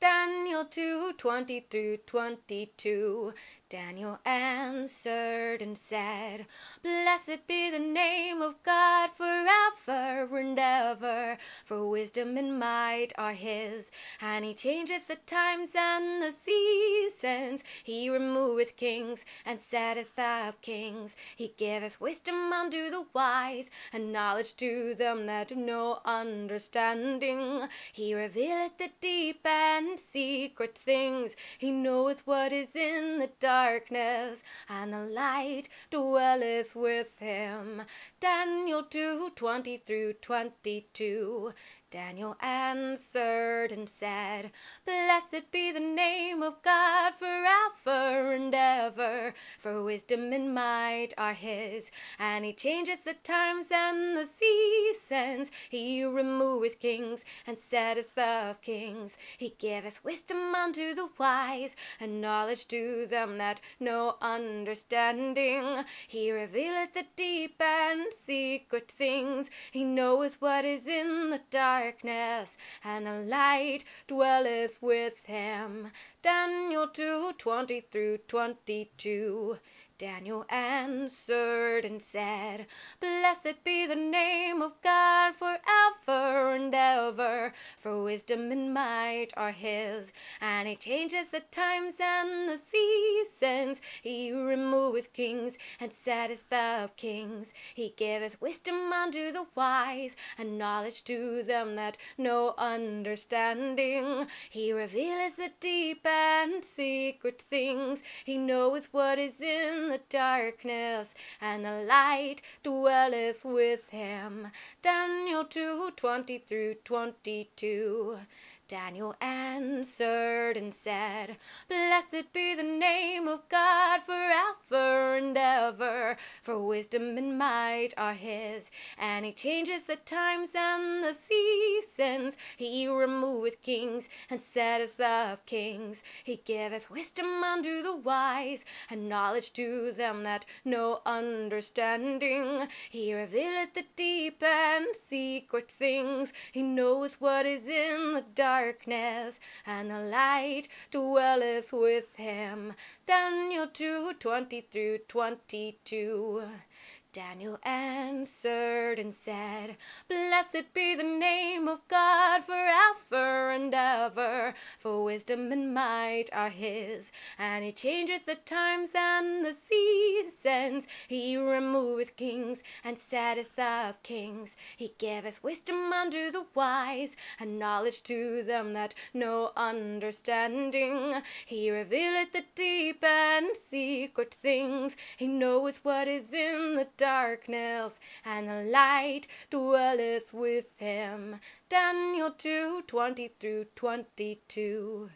Daniel 2:20-22. Daniel answered and said, "Blessed be the name of God forever and ever, for wisdom and might are his. And he changeth the times and the seasons. He removeth kings and setteth up kings. He giveth wisdom unto the wise, and knowledge to them that have no understanding. He revealeth the deep and secret things. He knoweth what is in the darkness, and the light dwelleth with him." Daniel 2:20-22. Daniel answered and said, "Blessed be the name of God forever and ever, for wisdom and might are his. And he changeth the times and the seasons. He removeth kings and setteth up kings. He giveth wisdom unto the wise, and knowledge to them that know understanding. He revealeth the deep and secret things. He knoweth what is in the darkness, and the light dwelleth with him." Daniel 2:20-22. Daniel answered and said, "Blessed be the name of God forever and ever, for wisdom and might are his. And he changeth the times and the seasons. He removeth kings and setteth up kings. He giveth wisdom unto the wise, and knowledge to them that know understanding. He revealeth the deep and secret things. He knoweth what is in the darkness, and the light dwelleth with him." Daniel 2:20-22. Daniel answered and said, "Blessed be the name of God forever and ever, for wisdom and might are his. And he changeth the times and the seasons. He removeth kings and setteth up kings. He giveth wisdom unto the wise, and knowledge to them that know understanding. He revealeth the deep and secret things. He knoweth what is in the darkness, and the light dwelleth with him." Daniel 2:20-22. Daniel answered and said, "Blessed be the name of God forever and ever, for wisdom and might are his. And he changeth the times and the seasons. He removeth kings and setteth up kings. He giveth wisdom unto the wise, and knowledge to them that know understanding. He revealeth the deep and secret things. He knoweth what is in the darkness, and the light dwelleth with him." Daniel 2:20-22.